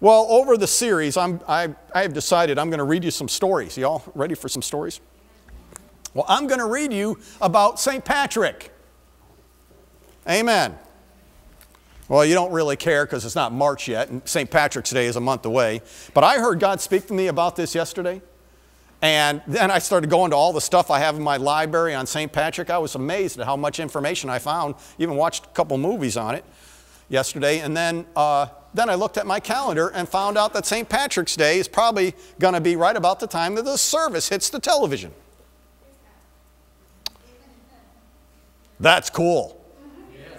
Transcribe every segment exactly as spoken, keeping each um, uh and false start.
Well, over the series, I'm, I, I have decided I'm going to read you some stories. Y'all ready for some stories? Well, I'm going to read you about Saint Patrick. Amen. Well, you don't really care because it's not March yet, and Saint Patrick's Day is a month away. But I heard God speak to me about this yesterday, and then I started going to all the stuff I have in my library on Saint Patrick. I was amazed at how much information I found, even watched a couple movies on it yesterday, and then... Uh, Then I looked at my calendar and found out that Saint Patrick's Day is probably going to be right about the time that the service hits the television. That's cool. Yes.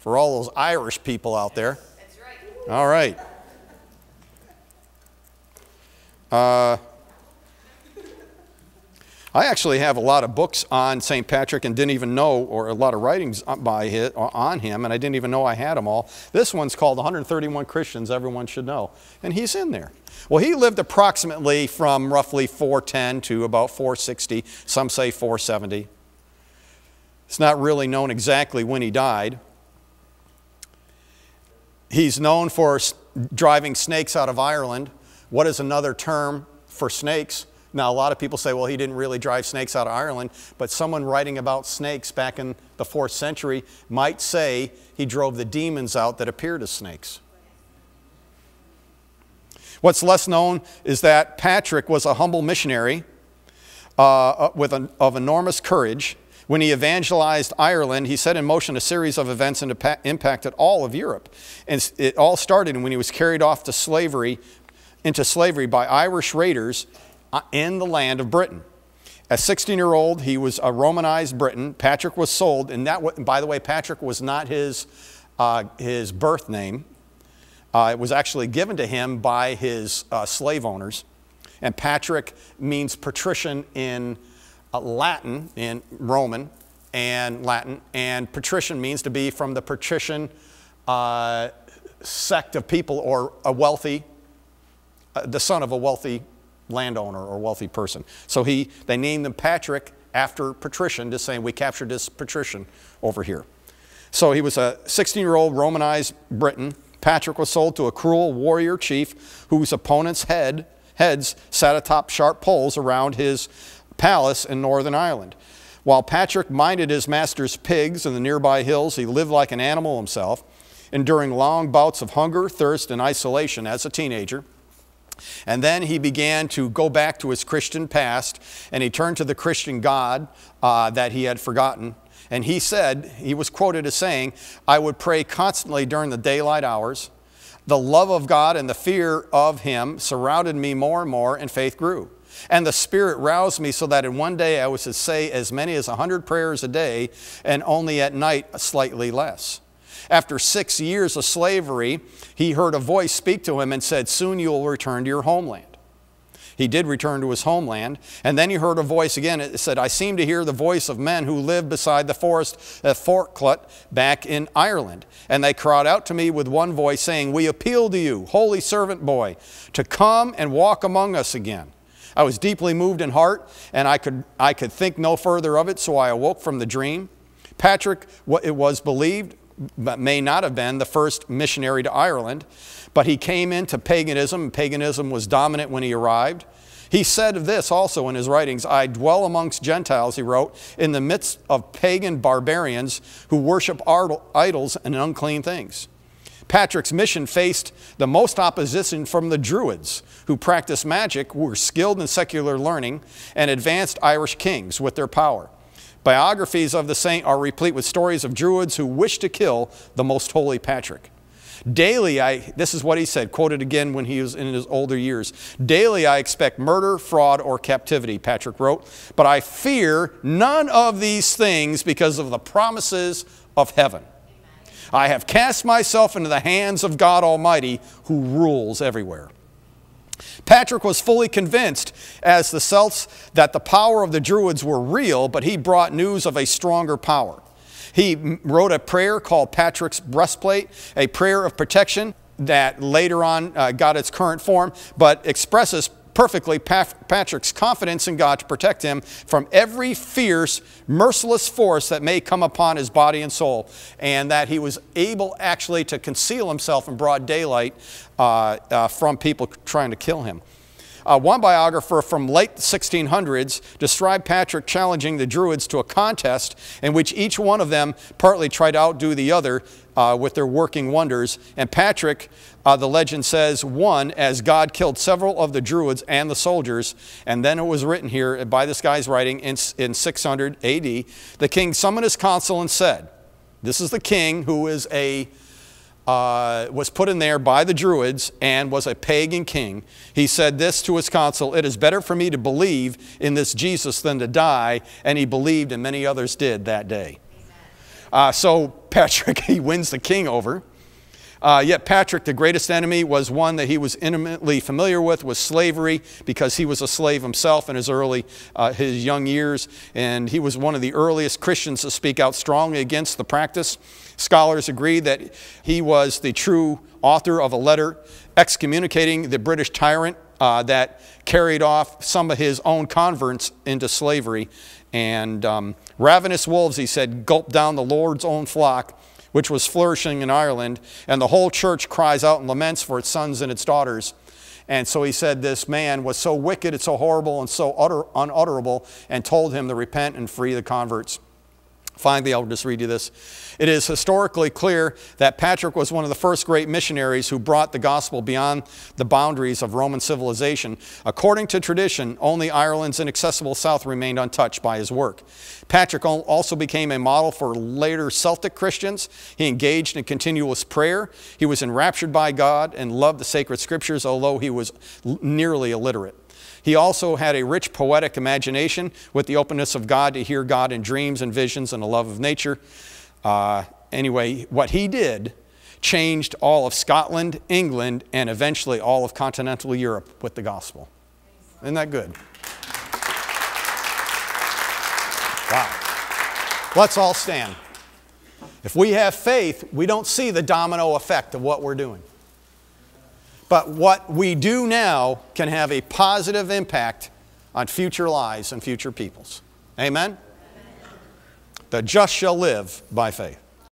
For all those Irish people out there. That's right. All right. Uh, I actually have a lot of books on Saint Patrick and didn't even know, or a lot of writings by his, on him, and I didn't even know I had them all. This one's called one hundred thirty-one Christians Everyone Should Know, and he's in there. Well, he lived approximately from roughly four ten to about four sixty, some say four seventy. It's not really known exactly when he died. He's known for driving snakes out of Ireland. What is another term for snakes? Now, a lot of people say, well, he didn't really drive snakes out of Ireland, but someone writing about snakes back in the fourth century might say he drove the demons out that appeared as snakes. What's less known is that Patrick was a humble missionary uh, with an, of enormous courage. When he evangelized Ireland, he set in motion a series of events and impacted all of Europe. And it all started when he was carried off to slavery, into slavery by Irish raiders in the land of Britain. As sixteen-year-old, he was a Romanized Briton. Patrick was sold, and that, and by the way, Patrick was not his, uh, his birth name. Uh, it was actually given to him by his uh, slave owners. And Patrick means patrician in uh, Latin, in Roman and Latin, and patrician means to be from the patrician uh, sect of people, or a wealthy, uh, the son of a wealthy landowner or wealthy person. So he, they named him Patrick after patrician, just saying we captured this patrician over here. So he was a sixteen-year-old Romanized Briton. Patrick was sold to a cruel warrior chief whose opponents' head, heads sat atop sharp poles around his palace in Northern Ireland. While Patrick minded his master's pigs in the nearby hills, he lived like an animal himself, enduring long bouts of hunger, thirst, and isolation as a teenager. And then he began to go back to his Christian past, and he turned to the Christian God uh, that he had forgotten. And he said, he was quoted as saying, "I would pray constantly during the daylight hours. The love of God and the fear of Him surrounded me more and more, and faith grew. And the Spirit roused me so that in one day I was to say as many as a hundred prayers a day, and only at night slightly less." After six years of slavery, he heard a voice speak to him and said, "Soon you will return to your homeland." He did return to his homeland, and then he heard a voice again. It said, "I seem to hear the voice of men who live beside the forest at Forclut back in Ireland. And they cried out to me with one voice, saying, 'We appeal to you, holy servant boy, to come and walk among us again.' I was deeply moved in heart, and I could, I could think no further of it, so I awoke from the dream." Patrick, it was believed, but may not have been the first missionary to Ireland, but he came into paganism, and paganism was dominant when he arrived. He said of this also in his writings, "I dwell amongst Gentiles," he wrote, "in the midst of pagan barbarians who worship idols and unclean things." Patrick's mission faced the most opposition from the Druids, who practiced magic, were skilled in secular learning, and advanced Irish kings with their power. Biographies of the saint are replete with stories of Druids who wished to kill the most holy Patrick. Daily, I, this is what he said, quoted again when he was in his older years, "Daily I expect murder, fraud, or captivity," Patrick wrote, "but I fear none of these things because of the promises of heaven. I have cast myself into the hands of God Almighty, who rules everywhere." Patrick was fully convinced, as the Celts, that the power of the Druids were real, but he brought news of a stronger power. He wrote a prayer called Patrick's Breastplate, a prayer of protection that later on uh, got its current form, but expresses perfectly Patrick's confidence in God to protect him from every fierce, merciless force that may come upon his body and soul, and that he was able actually to conceal himself in broad daylight uh, uh, from people trying to kill him. Uh, one biographer from late sixteen hundreds described Patrick challenging the Druids to a contest in which each one of them partly tried to outdo the other uh, with their working wonders. And Patrick, uh, the legend says, won, as God killed several of the Druids and the soldiers. And then it was written here by this guy's writing in, in six hundred A D, the king summoned his council and said, this is the king who is a Uh, was put in there by the Druids and was a pagan king. He said this to his council, "It is better for me to believe in this Jesus than to die," and he believed, and many others did that day. Uh, so Patrick, he wins the king over. Uh, yet Patrick, the greatest enemy, was one that he was intimately familiar with, was slavery, because he was a slave himself in his early, uh, his young years, and he was one of the earliest Christians to speak out strongly against the practice. Scholars agree that he was the true author of a letter excommunicating the British tyrant uh, that carried off some of his own converts into slavery. And um, ravenous wolves, he said, gulped down the Lord's own flock, which was flourishing in Ireland, and the whole church cries out and laments for its sons and its daughters. And so he said this man was so wicked and so horrible and so utter, unutterable, and told him to repent and free the converts. Finally, I'll just read you this. It is historically clear that Patrick was one of the first great missionaries who brought the gospel beyond the boundaries of Roman civilization. According to tradition, only Ireland's inaccessible south remained untouched by his work. Patrick also became a model for later Celtic Christians. He engaged in continuous prayer. He was enraptured by God and loved the sacred scriptures, although he was nearly illiterate. He also had a rich poetic imagination, with the openness of God to hear God in dreams and visions and a love of nature. Uh, anyway, what he did changed all of Scotland, England, and eventually all of continental Europe with the gospel. Isn't that good? Wow. Let's all stand. If we have faith, we don't see the domino effect of what we're doing. But what we do now can have a positive impact on future lives and future peoples. Amen? Amen. The just shall live by faith.